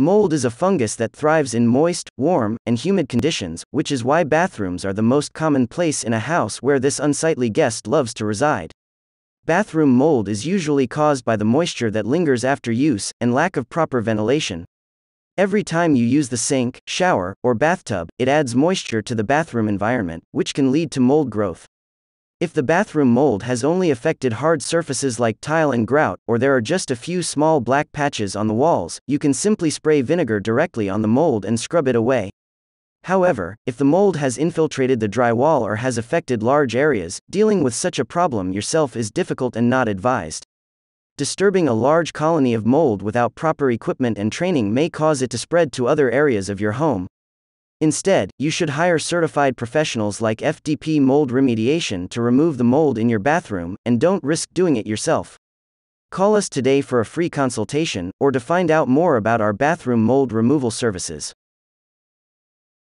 Mold is a fungus that thrives in moist, warm, and humid conditions, which is why bathrooms are the most common place in a house where this unsightly guest loves to reside. Bathroom mold is usually caused by the moisture that lingers after use, and lack of proper ventilation. Every time you use the sink, shower, or bathtub, it adds moisture to the bathroom environment, which can lead to mold growth. If the bathroom mold has only affected hard surfaces like tile and grout, or there are just a few small black patches on the walls, you can simply spray vinegar directly on the mold and scrub it away. However, if the mold has infiltrated the drywall or has affected large areas, dealing with such a problem yourself is difficult and not advised. Disturbing a large colony of mold without proper equipment and training may cause it to spread to other areas of your home. Instead, you should hire certified professionals like FDP Mold Remediation to remove the mold in your bathroom, and don't risk doing it yourself. Call us today for a free consultation, or to find out more about our bathroom mold removal services.